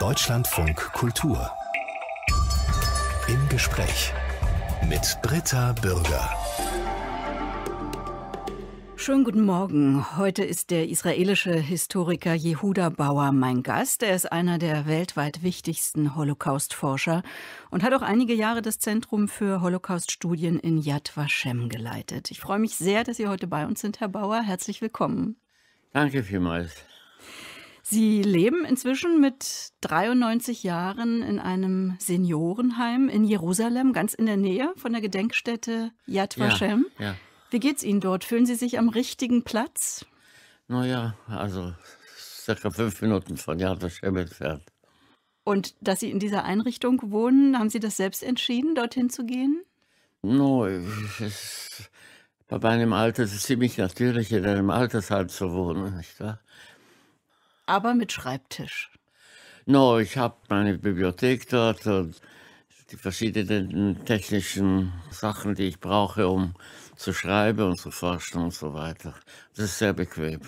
Deutschlandfunk Kultur. Im Gespräch mit Britta Bürger. Schönen guten Morgen. Heute ist der israelische Historiker Yehuda Bauer mein Gast. Er ist einer der weltweit wichtigsten Holocaust-Forscher und hat auch einige Jahre das Zentrum für Holocaust-Studien in Yad Vashem geleitet. Ich freue mich sehr, dass Sie heute bei uns sind, Herr Bauer. Herzlich willkommen. Danke vielmals. Sie leben inzwischen mit 93 Jahren in einem Seniorenheim in Jerusalem, ganz in der Nähe von der Gedenkstätte Yad Vashem. Ja. Wie geht's Ihnen dort? Fühlen Sie sich am richtigen Platz? Naja, also circa 5 Minuten von Yad Vashem entfernt. Und dass Sie in dieser Einrichtung wohnen, haben Sie das selbst entschieden, dorthin zu gehen? No, es ist bei meinem Alter ist es ziemlich natürlich, in einem Altersheim zu wohnen, nicht wahr? Aber mit Schreibtisch? No, ich habe meine Bibliothek dort und die verschiedenen technischen Sachen, die ich brauche, um zu schreiben und zu forschen und so weiter. Das ist sehr bequem.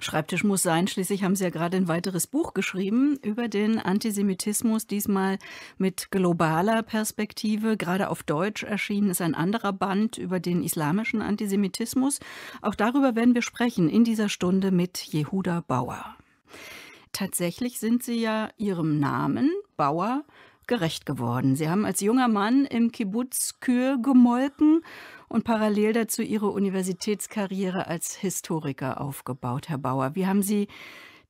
Schreibtisch muss sein, schließlich haben Sie ja gerade ein weiteres Buch geschrieben über den Antisemitismus, diesmal mit globaler Perspektive. Gerade auf Deutsch erschienen ist ein anderer Band über den islamischen Antisemitismus. Auch darüber werden wir sprechen in dieser Stunde mit Yehuda Bauer. Tatsächlich sind Sie ja Ihrem Namen, Bauer, gerecht geworden. Sie haben als junger Mann im Kibbutz Kühe gemolken und parallel dazu Ihre Universitätskarriere als Historiker aufgebaut, Herr Bauer. Wie haben Sie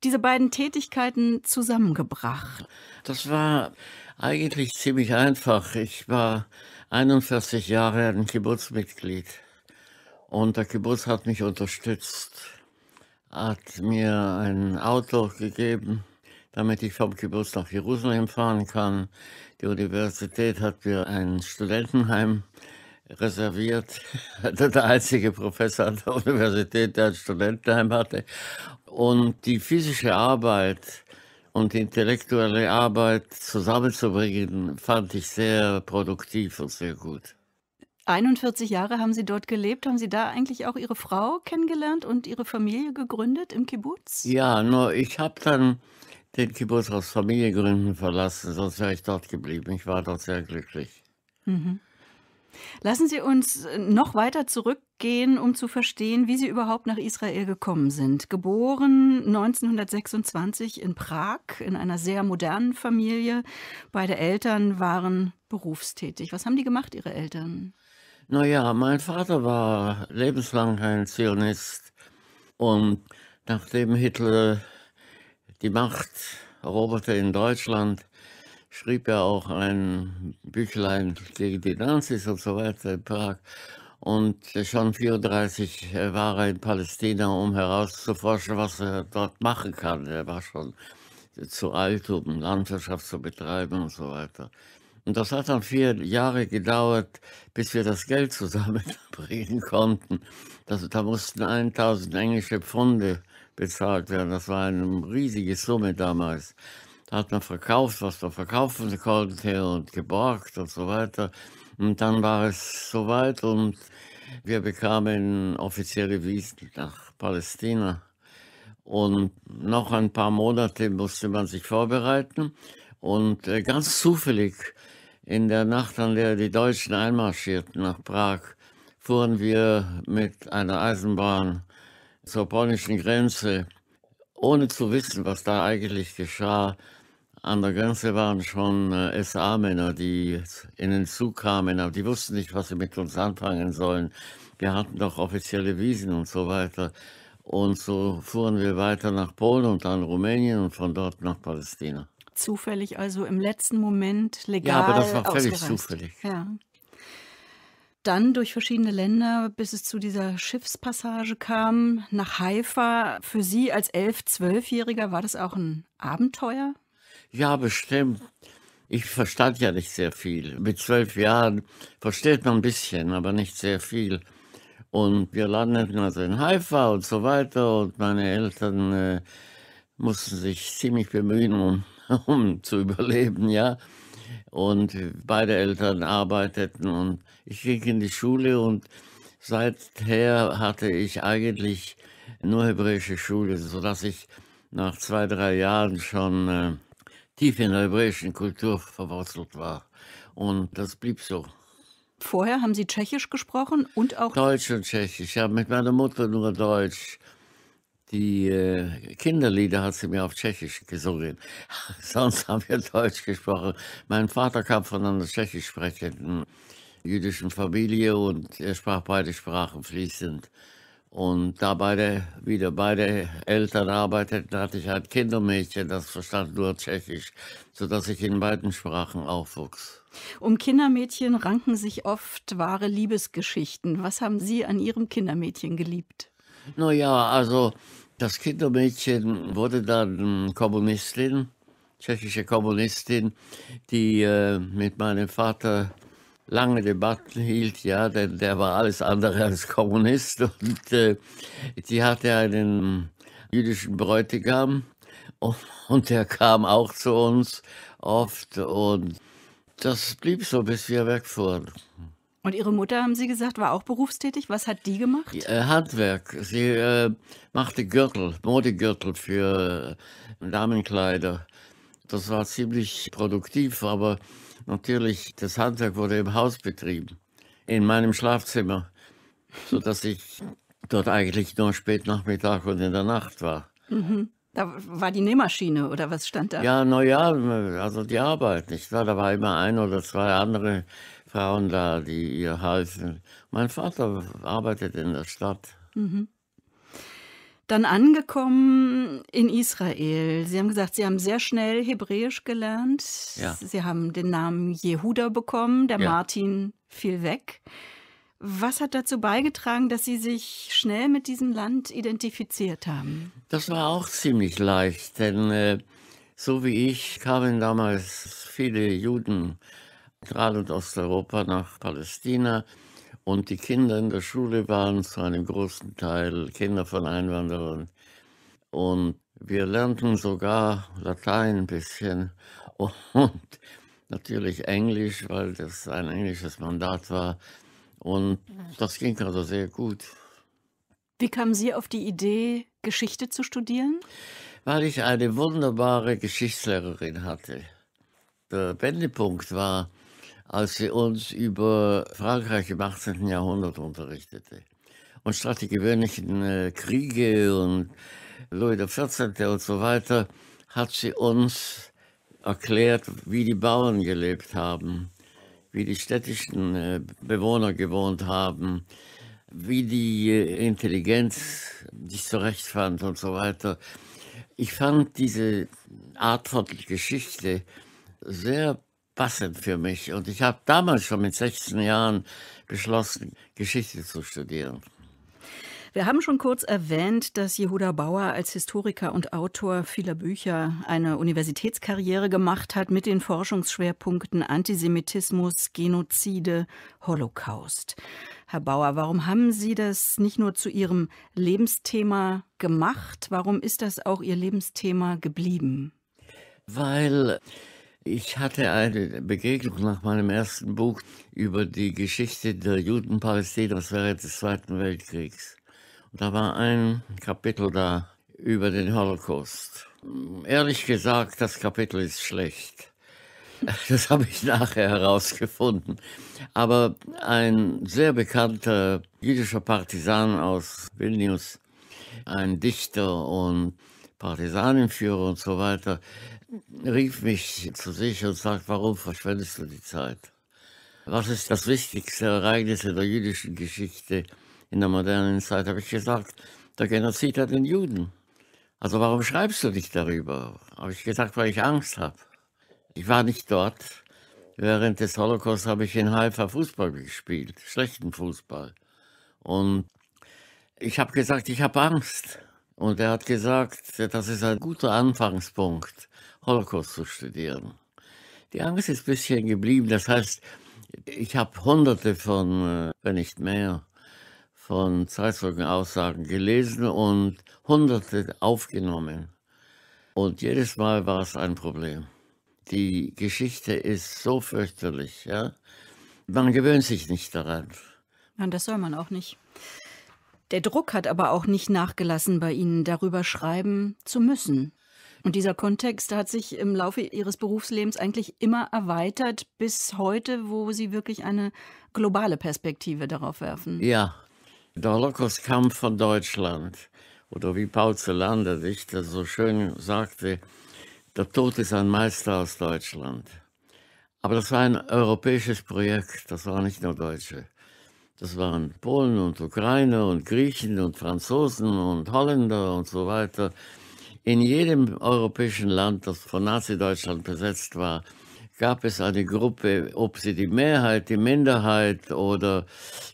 diese beiden Tätigkeiten zusammengebracht? Das war eigentlich ziemlich einfach. Ich war 41 Jahre ein Kibbutzmitglied und der Kibbutz hat mich unterstützt, hat mir ein Auto gegeben, damit ich vom Kibbutz nach Jerusalem fahren kann. Die Universität hat mir ein Studentenheim reserviert. Der einzige Professor an der Universität, der ein Studentenheim hatte. Und die physische Arbeit und die intellektuelle Arbeit zusammenzubringen, fand ich sehr produktiv und sehr gut. 41 Jahre haben Sie dort gelebt. Haben Sie da eigentlich auch Ihre Frau kennengelernt und Ihre Familie gegründet im Kibbutz? Ja, nur ich habe dann den Kibbutz aus Familiengründen verlassen, sonst wäre ich dort geblieben. Ich war dort sehr glücklich. Mhm. Lassen Sie uns noch weiter zurückgehen, um zu verstehen, wie Sie überhaupt nach Israel gekommen sind. Geboren 1926 in Prag, in einer sehr modernen Familie. Beide Eltern waren berufstätig. Was haben die gemacht, Ihre Eltern? Naja, mein Vater war lebenslang ein Zionist. Und nachdem Hitler die Macht eroberte in Deutschland, schrieb er auch ein Büchlein gegen die Nazis und so weiter in Prag. Und schon 1934 war er in Palästina, um herauszuforschen, was er dort machen kann. Er war schon zu alt, um Landwirtschaft zu betreiben und so weiter. Und das hat dann 4 Jahre gedauert, bis wir das Geld zusammenbringen konnten. Da mussten 1000 englische Pfunde bezahlt werden. Das war eine riesige Summe damals. Da hat man verkauft, was man verkaufen konnte und geborgt und so weiter. Und dann war es soweit und wir bekamen offizielle Visen nach Palästina. Und noch ein paar Monate musste man sich vorbereiten. Und ganz zufällig, in der Nacht, an der die Deutschen einmarschierten nach Prag, fuhren wir mit einer Eisenbahn zur polnischen Grenze, ohne zu wissen, was da eigentlich geschah. An der Grenze waren schon SA-Männer, die in den Zug kamen, aber die wussten nicht, was sie mit uns anfangen sollen. Wir hatten doch offizielle Visen und so weiter. Und so fuhren wir weiter nach Polen und dann Rumänien und von dort nach Palästina. Zufällig, also im letzten Moment legal ausgereist. Ja, aber das war völlig zufällig. Ja. Dann durch verschiedene Länder, bis es zu dieser Schiffspassage kam, nach Haifa. Für Sie als 11-, 12-Jähriger war das auch ein Abenteuer? Ja, bestimmt. Ich verstand ja nicht sehr viel. Mit 12 Jahren versteht man ein bisschen, aber nicht sehr viel. Und wir landeten also in Haifa und so weiter. Und meine Eltern mussten sich ziemlich bemühen, um zu überleben, ja. Und beide Eltern arbeiteten und ich ging in die Schule und seither hatte ich eigentlich nur hebräische Schule, sodass ich nach 2, 3 Jahren schon tief in der hebräischen Kultur verwurzelt war. Und das blieb so. Vorher haben Sie Tschechisch gesprochen und auch... Deutsch und Tschechisch. Ja, mit meiner Mutter nur Deutsch. Die Kinderlieder hat sie mir auf Tschechisch gesungen. Sonst haben wir Deutsch gesprochen. Mein Vater kam von einer tschechisch sprechenden jüdischen Familie und er sprach beide Sprachen fließend. Und da beide Eltern arbeiteten, hatte ich ein Kindermädchen, das verstand nur Tschechisch, sodass ich in beiden Sprachen aufwuchs. Um Kindermädchen ranken sich oft wahre Liebesgeschichten. Was haben Sie an Ihrem Kindermädchen geliebt? Naja, also das Kindermädchen wurde dann Kommunistin, tschechische Kommunistin, die mit meinem Vater lange Debatten hielt, ja, denn der war alles andere als Kommunist. Und die hatte einen jüdischen Bräutigam und der kam auch zu uns oft und das blieb so, bis wir wegfuhren. Und Ihre Mutter, haben Sie gesagt, war auch berufstätig. Was hat die gemacht? Handwerk. Sie machte Gürtel, Modegürtel für Damenkleider. Das war ziemlich produktiv, aber natürlich, das Handwerk wurde im Haus betrieben, in meinem Schlafzimmer, sodass ich dort eigentlich nur spät Nachmittag und in der Nacht war. Mhm. Da war die Nähmaschine oder was stand da? Ja, naja, also die Arbeit, nicht wahr? Da war immer ein oder zwei andere Frauen da, die ihr halfen. Mein Vater arbeitet in der Stadt. Mhm. Dann angekommen in Israel. Sie haben gesagt, Sie haben sehr schnell Hebräisch gelernt. Ja. Sie haben den Namen Yehuda bekommen, der ja. Martin fiel weg. Was hat dazu beigetragen, dass Sie sich schnell mit diesem Land identifiziert haben? Das war auch ziemlich leicht, denn so wie ich kamen damals viele Juden Zentral- und Osteuropa nach Palästina und die Kinder in der Schule waren zu einem großen Teil Kinder von Einwanderern und wir lernten sogar Latein ein bisschen und natürlich Englisch, weil das ein englisches Mandat war und das ging also sehr gut. Wie kamen Sie auf die Idee, Geschichte zu studieren? Weil ich eine wunderbare Geschichtslehrerin hatte. Der Wendepunkt war, als sie uns über Frankreich im 18. Jahrhundert unterrichtete und statt die gewöhnlichen Kriege und Louis XIV. Und so weiter, hat sie uns erklärt, wie die Bauern gelebt haben, wie die städtischen Bewohner gewohnt haben, wie die Intelligenz sich zurechtfand und so weiter. Ich fand diese Art von Geschichte sehr passend für mich. Und ich habe damals schon mit 16 Jahren beschlossen, Geschichte zu studieren. Wir haben schon kurz erwähnt, dass Yehuda Bauer als Historiker und Autor vieler Bücher eine Universitätskarriere gemacht hat mit den Forschungsschwerpunkten Antisemitismus, Genozide, Holocaust. Herr Bauer, warum haben Sie das nicht nur zu Ihrem Lebensthema gemacht? Warum ist das auch Ihr Lebensthema geblieben? Weil ich hatte eine Begegnung nach meinem ersten Buch über die Geschichte der Juden Palästinas während des Zweiten Weltkriegs. Und da war ein Kapitel da über den Holocaust. Ehrlich gesagt, das Kapitel ist schlecht. Das habe ich nachher herausgefunden. Aber ein sehr bekannter jüdischer Partisan aus Vilnius, ein Dichter und Partisanenführer und so weiter, rief mich zu sich und sagt, warum verschwendest du die Zeit? Was ist das wichtigste Ereignis in der jüdischen Geschichte in der modernen Zeit? Habe ich gesagt, der Genozid an den Juden. Also warum schreibst du nicht darüber? Habe ich gesagt, weil ich Angst habe. Ich war nicht dort. Während des Holocaust habe ich in Haifa Fußball gespielt, schlechten Fußball. Und ich habe gesagt, ich habe Angst. Und er hat gesagt, das ist ein guter Anfangspunkt, Holocaust zu studieren. Die Angst ist ein bisschen geblieben. Das heißt, ich habe hunderte von, wenn nicht mehr, von Zeitzeugenaussagen gelesen und hunderte aufgenommen. Und jedes Mal war es ein Problem. Die Geschichte ist so fürchterlich. Ja? Man gewöhnt sich nicht daran. Nein, das soll man auch nicht. Der Druck hat aber auch nicht nachgelassen, bei Ihnen darüber schreiben zu müssen. Und dieser Kontext hat sich im Laufe Ihres Berufslebens eigentlich immer erweitert bis heute, wo Sie wirklich eine globale Perspektive darauf werfen. Ja, der Holocaust kam von Deutschland. Oder wie Paul Celan, der Dichter, so schön sagte, der Tod ist ein Meister aus Deutschland. Aber das war ein europäisches Projekt, das waren nicht nur Deutsche. Das waren Polen und Ukrainer und Griechen und Franzosen und Holländer und so weiter. In jedem europäischen Land, das von Nazi-Deutschland besetzt war, gab es eine Gruppe, ob sie die Mehrheit, die Minderheit oder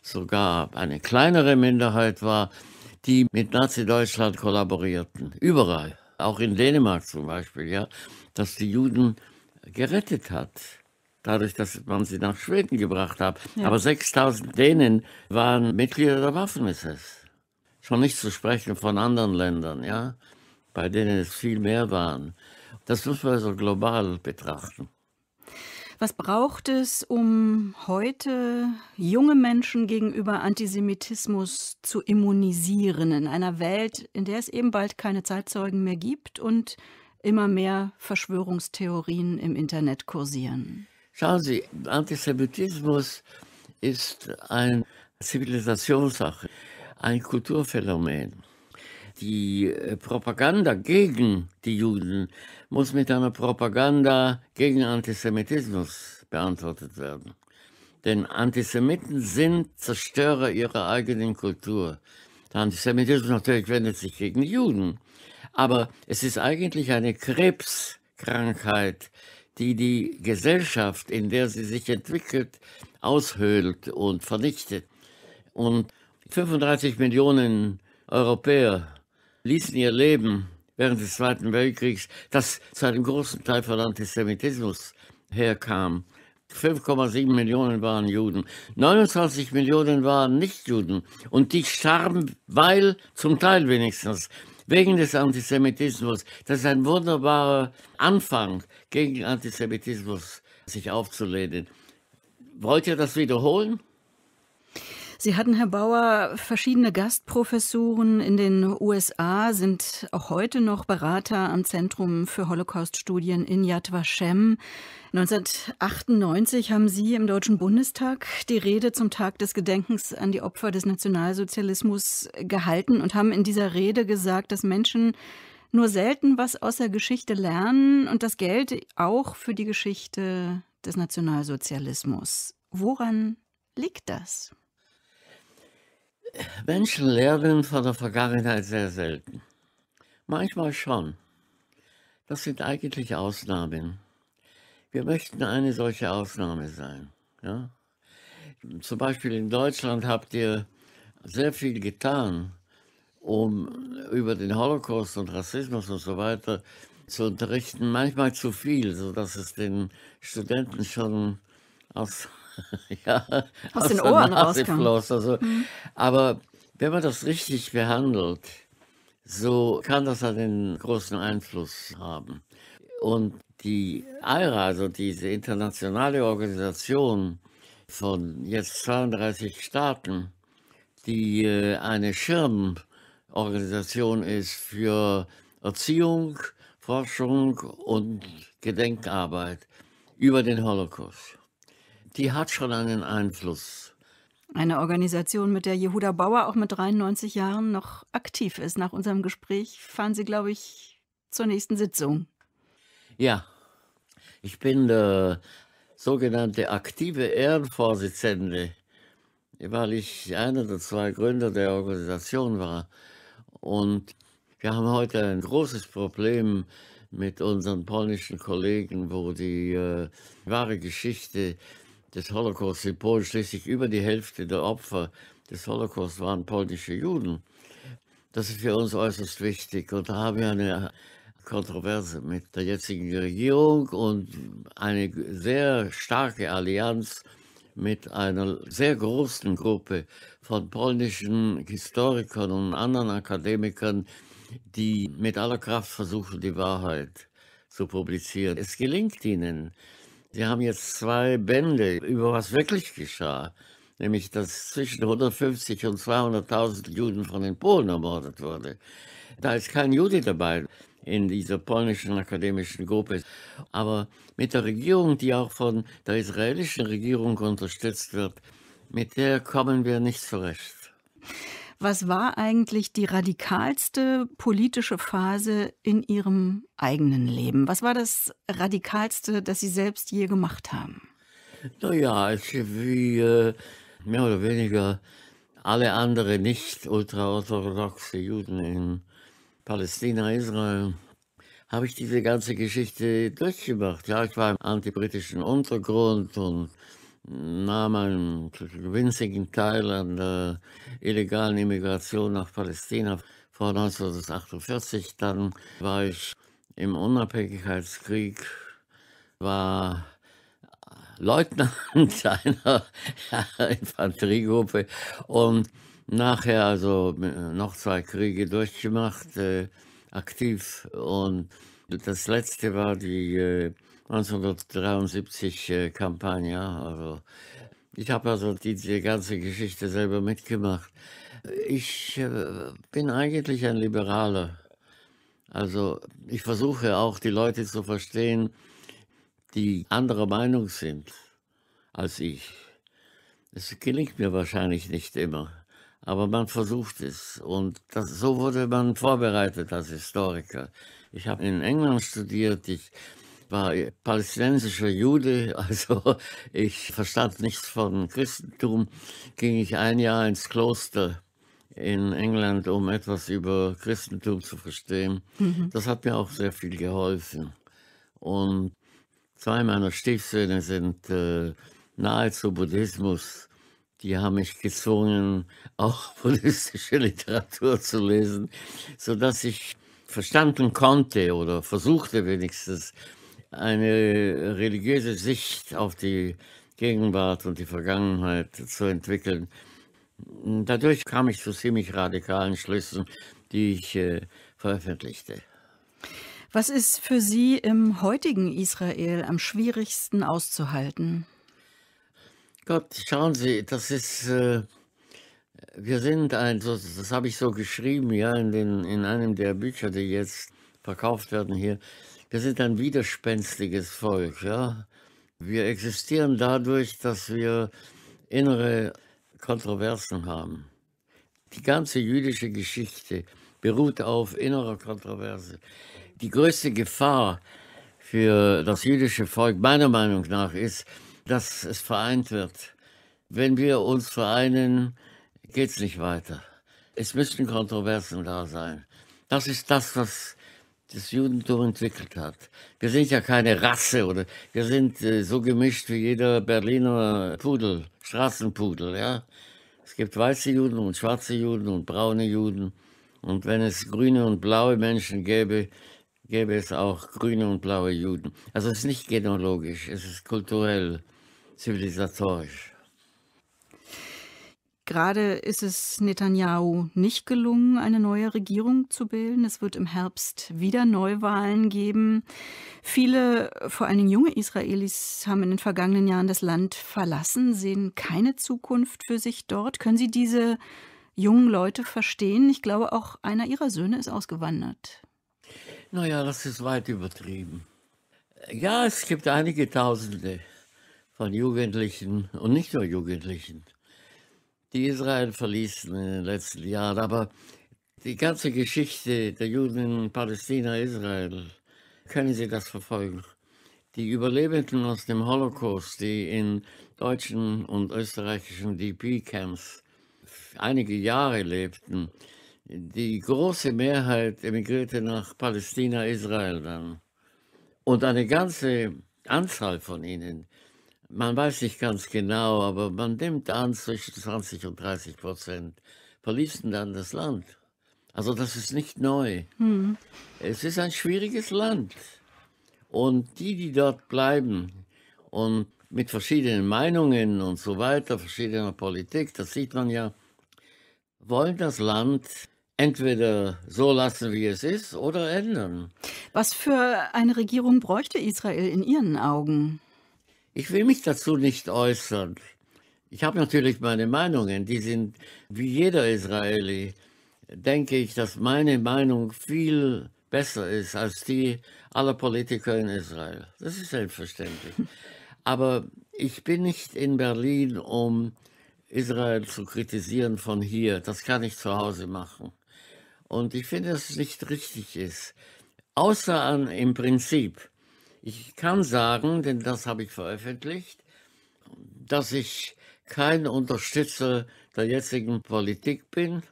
sogar eine kleinere Minderheit war, die mit Nazi-Deutschland kollaborierten. Überall, auch in Dänemark zum Beispiel, ja, dass die Juden gerettet hat, dadurch, dass man sie nach Schweden gebracht hat. Ja. Aber 6000 Dänen waren Mitglieder der Waffen-SS. Schon nicht zu sprechen von anderen Ländern, ja, bei denen es viel mehr waren. Das muss man also global betrachten. Was braucht es, um heute junge Menschen gegenüber Antisemitismus zu immunisieren, in einer Welt, in der es eben bald keine Zeitzeugen mehr gibt und immer mehr Verschwörungstheorien im Internet kursieren? Schauen Sie, Antisemitismus ist eine Zivilisationssache, ein Kulturphänomen. Die Propaganda gegen die Juden muss mit einer Propaganda gegen Antisemitismus beantwortet werden. Denn Antisemiten sind Zerstörer ihrer eigenen Kultur. Der Antisemitismus natürlich wendet sich gegen die Juden. Aber es ist eigentlich eine Krebskrankheit, die die Gesellschaft, in der sie sich entwickelt, aushöhlt und vernichtet. Und 35 Millionen Europäer ließen ihr Leben während des Zweiten Weltkriegs, das zu einem großen Teil von Antisemitismus herkam. 5,7 Millionen waren Juden, 29 Millionen waren Nichtjuden und die starben, weil, zum Teil wenigstens, wegen des Antisemitismus. Das ist ein wunderbarer Anfang, gegen Antisemitismus sich aufzulehnen. Wollt ihr das wiederholen? Sie hatten, Herr Bauer, verschiedene Gastprofessuren in den USA, sind auch heute noch Berater am Zentrum für Holocaust-Studien in Yad Vashem. 1998 haben Sie im Deutschen Bundestag die Rede zum Tag des Gedenkens an die Opfer des Nationalsozialismus gehalten und haben in dieser Rede gesagt, dass Menschen nur selten was aus der Geschichte lernen und das gilt auch für die Geschichte des Nationalsozialismus. Woran liegt das? Menschen lernen von der Vergangenheit sehr selten. Manchmal schon. Das sind eigentlich Ausnahmen. Wir möchten eine solche Ausnahme sein. Ja? Zum Beispiel in Deutschland habt ihr sehr viel getan, um über den Holocaust und Rassismus und so weiter zu unterrichten. Manchmal zu viel, sodass es den Studenten schon aus... ja, aus den Ohren rausfloss. Also, aber wenn man das richtig behandelt, so kann das einen großen Einfluss haben. Und die AIRA, also diese internationale Organisation von jetzt 32 Staaten, die eine Schirmorganisation ist für Erziehung, Forschung und Gedenkarbeit über den Holocaust, die hat schon einen Einfluss. Eine Organisation, mit der Yehuda Bauer auch mit 93 Jahren noch aktiv ist. Nach unserem Gespräch fahren Sie, glaube ich, zur nächsten Sitzung. Ja, ich bin der sogenannte aktive Ehrenvorsitzende, weil ich einer der zwei Gründer der Organisation war. Und wir haben heute ein großes Problem mit unseren polnischen Kollegen, wo die wahre Geschichte des Holocaust in Polen, schließlich über die Hälfte der Opfer des Holocaust waren polnische Juden. Das ist für uns äußerst wichtig und da haben wir eine Kontroverse mit der jetzigen Regierung und eine sehr starke Allianz mit einer sehr großen Gruppe von polnischen Historikern und anderen Akademikern, die mit aller Kraft versuchen, die Wahrheit zu publizieren. Es gelingt ihnen. Sie haben jetzt zwei Bände über was wirklich geschah, nämlich dass zwischen 150 und 200.000 Juden von den Polen ermordet wurde. Da ist kein Jude dabei. in dieser polnischen akademischen Gruppe. Aber mit der Regierung, die auch von der israelischen Regierung unterstützt wird, mit der kommen wir nicht zurecht. Was war eigentlich die radikalste politische Phase in Ihrem eigenen Leben? Was war das Radikalste, das Sie selbst je gemacht haben? Naja, wie mehr oder weniger alle anderen nicht ultraorthodoxe Juden in Palästina, Israel, habe ich diese ganze Geschichte durchgemacht. Ja, ich war im antibritischen Untergrund und nahm einen winzigen Teil an der illegalen Immigration nach Palästina vor 1948. Dann war ich im Unabhängigkeitskrieg, war Leutnant einer Infanteriegruppe und nachher also noch 2 Kriege durchgemacht, aktiv. Und das letzte war die 1973-Kampagne. Also ich habe also diese ganze Geschichte selber mitgemacht. Ich bin eigentlich ein Liberaler. Also ich versuche auch, die Leute zu verstehen, die anderer Meinung sind als ich. Es gelingt mir wahrscheinlich nicht immer, aber man versucht es. Und so wurde man vorbereitet als Historiker. Ich habe in England studiert, ich war palästinensischer Jude, also ich verstand nichts von Christentum. Ging ich ein Jahr ins Kloster in England, um etwas über Christentum zu verstehen. Das hat mir auch sehr viel geholfen. Und 2 meiner Stiefsöhne sind nahezu Buddhismus. Die haben mich gezwungen, auch buddhistische Literatur zu lesen, sodass ich verstanden konnte oder versuchte wenigstens, eine religiöse Sicht auf die Gegenwart und die Vergangenheit zu entwickeln. Dadurch kam ich zu ziemlich radikalen Schlüssen, die ich veröffentlichte. Was ist für Sie im heutigen Israel am schwierigsten auszuhalten? Gott, schauen Sie, das ist, wir sind ein, das habe ich so geschrieben, ja, in einem der Bücher, die jetzt verkauft werden hier, wir sind ein widerspenstiges Volk, ja. Wir existieren dadurch, dass wir innere Kontroversen haben. Die ganze jüdische Geschichte beruht auf innerer Kontroverse. Die größte Gefahr für das jüdische Volk, meiner Meinung nach, ist, dass es vereint wird. Wenn wir uns vereinen, geht es nicht weiter. Es müssen Kontroversen da sein. Das ist das, was das Judentum entwickelt hat. Wir sind ja keine Rasse, oder? Wir sind so gemischt wie jeder Berliner Pudel, Straßenpudel, ja? Es gibt weiße Juden und schwarze Juden und braune Juden. Und wenn es grüne und blaue Menschen gäbe, gäbe es auch grüne und blaue Juden. Also es ist nicht genealogisch, es ist kulturell, zivilisatorisch. Gerade ist es Netanjahu nicht gelungen, eine neue Regierung zu bilden. Es wird im Herbst wieder Neuwahlen geben. Viele, vor allem junge Israelis, haben in den vergangenen Jahren das Land verlassen, sehen keine Zukunft für sich dort. Können Sie diese jungen Leute verstehen? Ich glaube, auch einer Ihrer Söhne ist ausgewandert. Naja, das ist weit übertrieben. Ja, es gibt einige Tausende von Jugendlichen und nicht nur Jugendlichen, die Israel verließen in den letzten Jahren. Aber die ganze Geschichte der Juden in Palästina, Israel, können Sie das verfolgen. Die Überlebenden aus dem Holocaust, die in deutschen und österreichischen DP-Camps einige Jahre lebten, die große Mehrheit emigrierte nach Palästina, Israel dann. Und eine ganze Anzahl von ihnen, man weiß nicht ganz genau, aber man nimmt an, zwischen 20 und 30%, verließen dann das Land. Also das ist nicht neu. Es ist ein schwieriges Land. Und die, die dort bleiben und mit verschiedenen Meinungen und so weiter, verschiedener Politik, das sieht man ja, wollen das Land entweder so lassen, wie es ist, oder ändern. Was für eine Regierung bräuchte Israel in Ihren Augen? Ich will mich dazu nicht äußern. Ich habe natürlich meine Meinungen, die sind wie jeder Israeli, denke ich, dass meine Meinung viel besser ist als die aller Politiker in Israel. Das ist selbstverständlich. Aber ich bin nicht in Berlin, um Israel zu kritisieren von hier. Das kann ich zu Hause machen. Und ich finde, dass es nicht richtig ist. Außer an im Prinzip. Ich kann sagen, denn das habe ich veröffentlicht, dass ich kein Unterstützer der jetzigen Politik bin,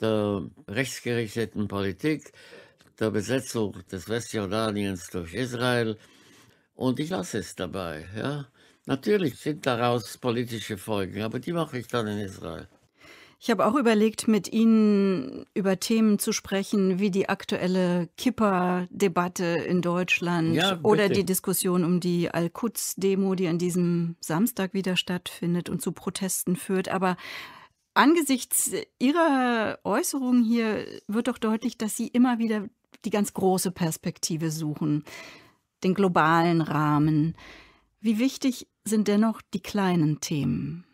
der rechtsgerichteten Politik, der Besetzung des Westjordaniens durch Israel. Und ich lasse es dabei. Ja? Natürlich sind daraus politische Folgen, aber die mache ich dann in Israel. Ich habe auch überlegt, mit Ihnen über Themen zu sprechen, wie die aktuelle Kippa-Debatte in Deutschland, ja, oder die Diskussion um die Al-Quds-Demo, die an diesem Samstag wieder stattfindet und zu Protesten führt. Aber angesichts Ihrer Äußerungen hier wird doch deutlich, dass Sie immer wieder die ganz große Perspektive suchen, den globalen Rahmen. Wie wichtig sind dennoch die kleinen Themen?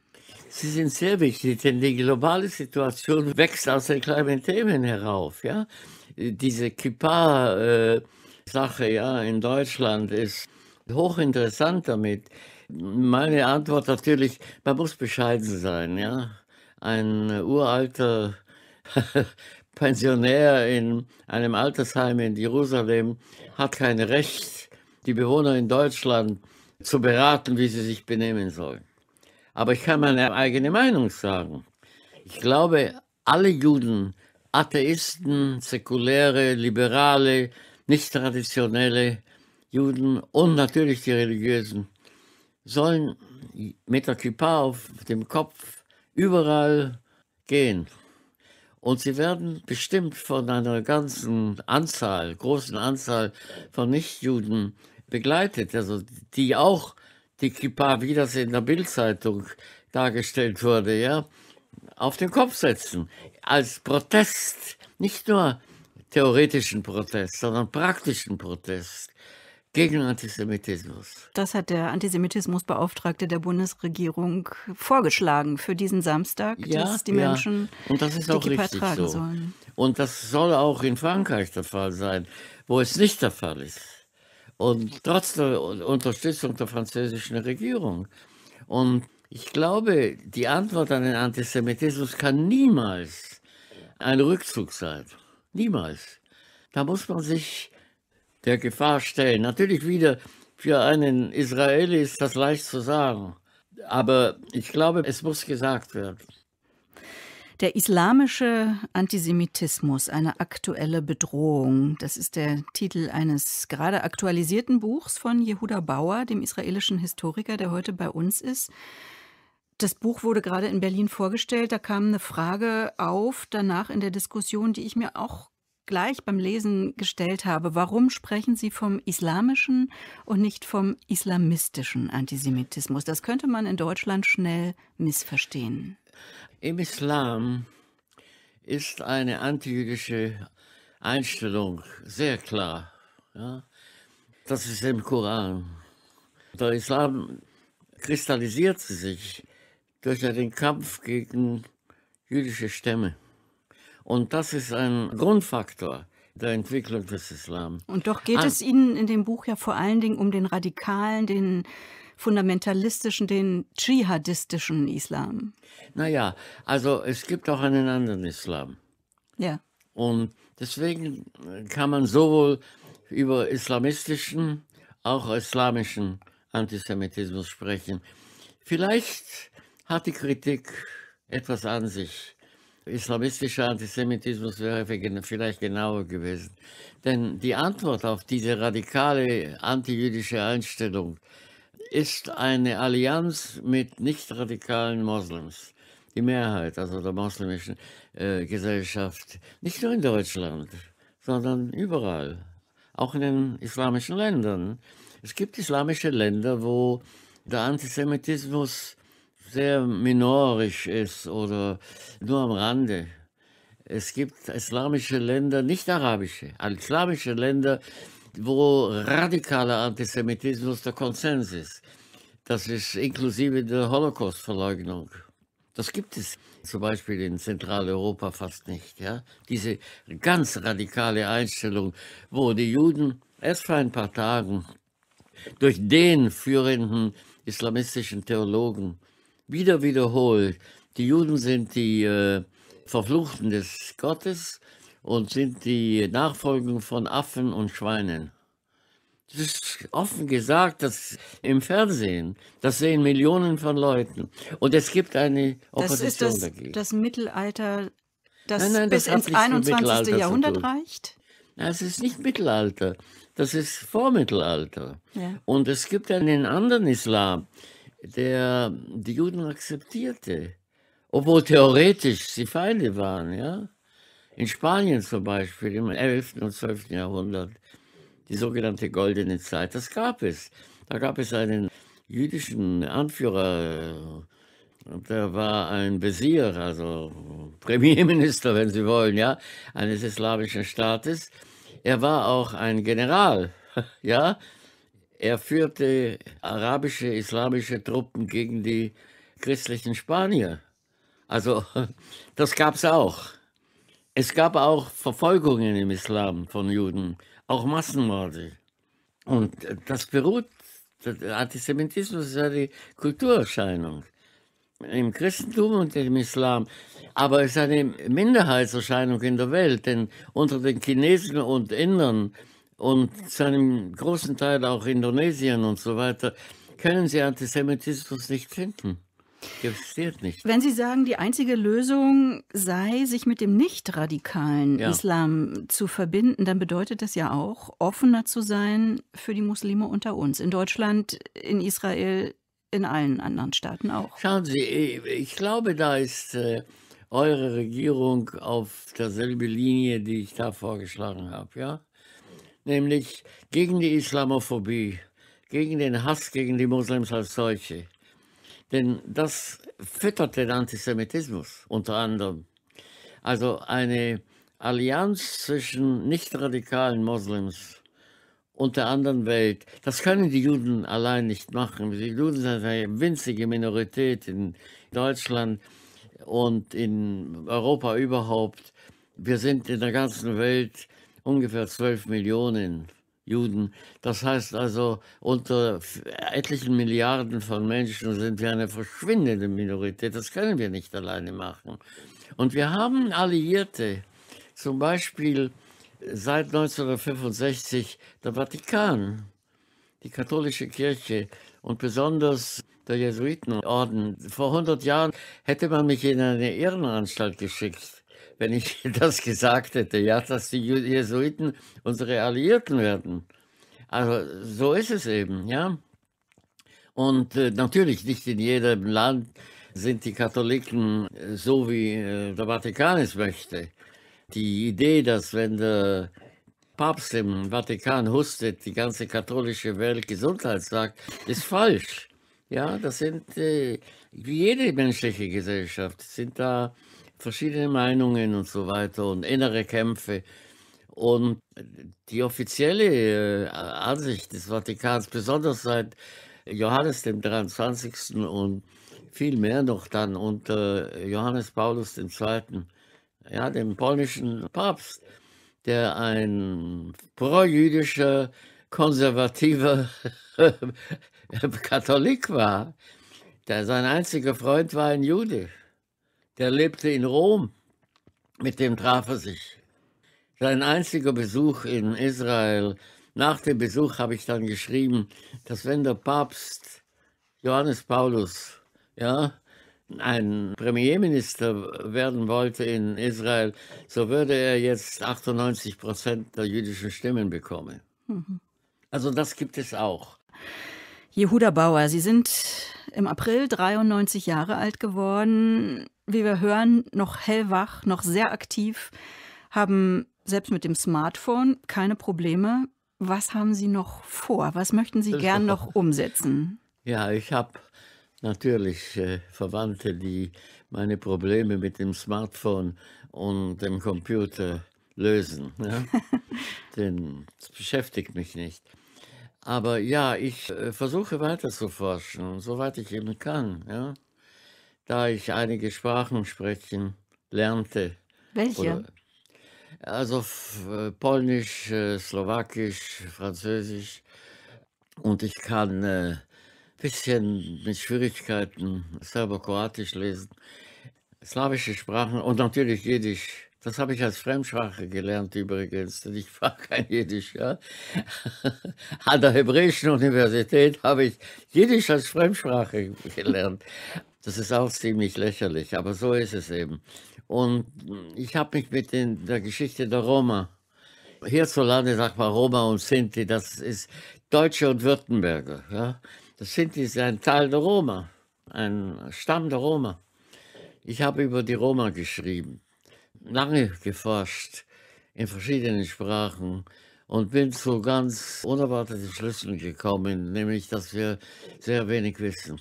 Sie sind sehr wichtig, denn die globale Situation wächst aus den kleinen Themen herauf. Ja? Diese Kippa-Sache ja, in Deutschland ist hochinteressant damit. Meine Antwort natürlich, man muss bescheiden sein. Ja? Ein uralter Pensionär in einem Altersheim in Jerusalem hat kein Recht, die Bewohner in Deutschland zu beraten, wie sie sich benehmen sollen. Aber ich kann meine eigene Meinung sagen. Ich glaube, alle Juden, Atheisten, Säkuläre, Liberale, nicht-traditionelle Juden und natürlich die Religiösen, sollen mit der Kippa auf dem Kopf überall gehen. Und sie werden bestimmt von einer ganzen Anzahl, großen Anzahl von Nichtjuden begleitet, also die auch die Kippa, wie das in der Bildzeitung dargestellt wurde, ja, auf den Kopf setzen. Als Protest, nicht nur theoretischen Protest, sondern praktischen Protest gegen Antisemitismus. Das hat der Antisemitismusbeauftragte der Bundesregierung vorgeschlagen für diesen Samstag, ja, dass die Menschen und das ist die auch Kippa richtig tragen so. Sollen. Und das soll auch in Frankreich der Fall sein, wo es nicht der Fall ist. Und trotz der Unterstützung der französischen Regierung. Und ich glaube, die Antwort an den Antisemitismus kann niemals ein Rückzug sein. Niemals. Da muss man sich der Gefahr stellen. Natürlich wieder, für einen Israeli ist das leicht zu sagen. Aber ich glaube, es muss gesagt werden. Der islamische Antisemitismus, eine aktuelle Bedrohung. Das ist der Titel eines gerade aktualisierten Buchs von Yehuda Bauer, dem israelischen Historiker, der heute bei uns ist. Das Buch wurde gerade in Berlin vorgestellt. Da kam eine Frage auf, danach in der Diskussion, die ich mir auch gleich beim Lesen gestellt habe. Warum sprechen Sie vom islamischen und nicht vom islamistischen Antisemitismus? Das könnte man in Deutschland schnell missverstehen. Im Islam ist eine antijüdische Einstellung sehr klar. Ja? Das ist im Koran. Der Islam kristallisiert sich durch den Kampf gegen jüdische Stämme. Und das ist ein Grundfaktor der Entwicklung des Islam. Und doch geht es Ihnen in dem Buch ja vor allen Dingen um den radikalen, den fundamentalistischen, den dschihadistischen Islam. Naja, also es gibt auch einen anderen Islam. Ja. Und deswegen kann man sowohl über islamistischen, auch islamischen Antisemitismus sprechen. Vielleicht hat die Kritik etwas an sich. Islamistischer Antisemitismus wäre vielleicht genauer gewesen. Denn die Antwort auf diese radikale antijüdische Einstellung ist eine Allianz mit nicht-radikalen Moslems. Die Mehrheit, also der muslimischen Gesellschaft, nicht nur in Deutschland, sondern überall, auch in den islamischen Ländern. Es gibt islamische Länder, wo der Antisemitismus sehr minorisch ist oder nur am Rande. Es gibt islamische Länder, nicht arabische, islamische Länder, wo radikaler Antisemitismus der Konsens ist. Das ist inklusive der Holocaust-Verleugnung. Das gibt es zum Beispiel in Zentraleuropa fast nicht. Ja? Diese ganz radikale Einstellung, wo die Juden erst vor ein paar Tagen durch den führenden islamistischen Theologen wiederholt, die Juden sind die Verfluchten des Gottes und sind die Nachfolgen von Affen und Schweinen. Das ist offen gesagt, das im Fernsehen, das sehen Millionen von Leuten. Und es gibt eine Opposition dagegen. Das Mittelalter, das bis ins 21. Jahrhundert reicht? Nein, es ist nicht Mittelalter, das ist Vormittelalter. Ja. Und es gibt einen anderen Islam, der die Juden akzeptierte, obwohl theoretisch sie Feinde waren. Ja? In Spanien zum Beispiel, im 11. und 12. Jahrhundert, die sogenannte Goldene Zeit, das gab es. Da gab es einen jüdischen Anführer, der war ein Wesir, also Premierminister, wenn Sie wollen, ja, eines islamischen Staates. Er war auch ein General, ja. Er führte arabische, islamische Truppen gegen die christlichen Spanier. Also, das gab es auch. Es gab auch Verfolgungen im Islam von Juden, auch Massenmorde. Und das beruht, der Antisemitismus ist eine Kulturerscheinung im Christentum und im Islam. Aber es ist eine Minderheitserscheinung in der Welt, denn unter den Chinesen und Indern und zu einem großen Teil auch Indonesien und so weiter können Sie Antisemitismus nicht finden. Existiert nicht. Wenn Sie sagen, die einzige Lösung sei, sich mit dem nicht-radikalen Islam zu verbinden, dann bedeutet das ja auch, offener zu sein für die Muslime unter uns. In Deutschland, in Israel, in allen anderen Staaten auch. Schauen Sie, ich glaube, da ist eure Regierung auf derselben Linie, die ich da vorgeschlagen habe. Ja? Nämlich gegen die Islamophobie, gegen den Hass gegen die Moslems als solche. Denn das füttert den Antisemitismus unter anderem. Also eine Allianz zwischen nicht-radikalen Moslems und der anderen Welt, das können die Juden allein nicht machen. Die Juden sind eine winzige Minorität in Deutschland und in Europa überhaupt. Wir sind in der ganzen Welt ungefähr 12 Millionen Juden. Das heißt also, unter etlichen Milliarden von Menschen sind wir eine verschwindende Minorität. Das können wir nicht alleine machen. Und wir haben Alliierte, zum Beispiel seit 1965 der Vatikan, die katholische Kirche und besonders der Jesuitenorden. Vor 100 Jahren hätte man mich in eine Irrenanstalt geschickt, wenn ich das gesagt hätte, ja, dass die Jesuiten unsere Alliierten werden. Also so ist es eben, ja. Und natürlich nicht in jedem Land sind die Katholiken so, wie der Vatikan es möchte. Die Idee, dass wenn der Papst im Vatikan hustet, die ganze katholische Welt Gesundheit sagt, ist falsch. Ja, das sind, wie jede menschliche Gesellschaft, sind da verschiedene Meinungen und so weiter und innere Kämpfe. Und die offizielle Ansicht des Vatikans, besonders seit Johannes dem 23. und viel mehr noch dann unter Johannes Paulus II., ja, dem polnischen Papst, der ein projüdischer, konservativer Katholik war, der sein einziger Freund war ein Jude. Der lebte in Rom, mit dem traf er sich. Sein einziger Besuch in Israel, nach dem Besuch habe ich dann geschrieben, dass wenn der Papst Johannes Paulus, ja, ein Premierminister werden wollte in Israel, so würde er jetzt 98% der jüdischen Stimmen bekommen. Mhm. Also das gibt es auch. Yehuda Bauer, Sie sind im April 93 Jahre alt geworden, wie wir hören, noch hellwach, noch sehr aktiv, haben selbst mit dem Smartphone keine Probleme. Was haben Sie noch vor? Was möchten Sie gern noch umsetzen? Ja, ich habe natürlich Verwandte, die meine Probleme mit dem Smartphone und dem Computer lösen. Ja? Denn es beschäftigt mich nicht. Aber ja, ich versuche weiter zu forschen, soweit ich eben kann. Ja? da ich einige Sprachen sprechen lernte. Welche? Also Polnisch, Slowakisch, Französisch. Und ich kann ein bisschen mit Schwierigkeiten Serbo-Kroatisch lesen, slawische Sprachen und natürlich Jiddisch. Das habe ich als Fremdsprache gelernt übrigens, denn ich war kein Jiddisch. Ja? An der Hebräischen Universität habe ich Jiddisch als Fremdsprache gelernt. Das ist auch ziemlich lächerlich, aber so ist es eben. Und ich habe mich mit der Geschichte der Roma, hierzulande sagt man Roma und Sinti, das ist Deutsche und Württemberger. Ja? Das Sinti ist ein Teil der Roma, ein Stamm der Roma. Ich habe über die Roma geschrieben, lange geforscht in verschiedenen Sprachen und bin zu ganz unerwarteten Schlüssen gekommen, nämlich, dass wir sehr wenig wissen.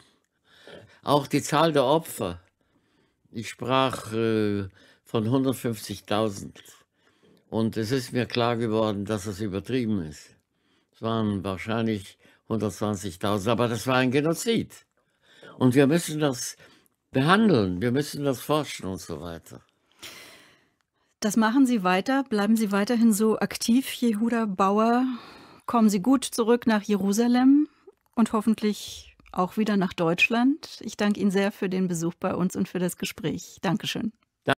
Auch die Zahl der Opfer. Ich sprach von 150.000 und es ist mir klar geworden, dass das übertrieben ist. Es waren wahrscheinlich 120.000, aber das war ein Genozid. Und wir müssen das behandeln, wir müssen das forschen und so weiter. Das machen Sie weiter, bleiben Sie weiterhin so aktiv, Yehuda Bauer. Kommen Sie gut zurück nach Jerusalem und hoffentlich auch wieder nach Deutschland. Ich danke Ihnen sehr für den Besuch bei uns und für das Gespräch. Dankeschön.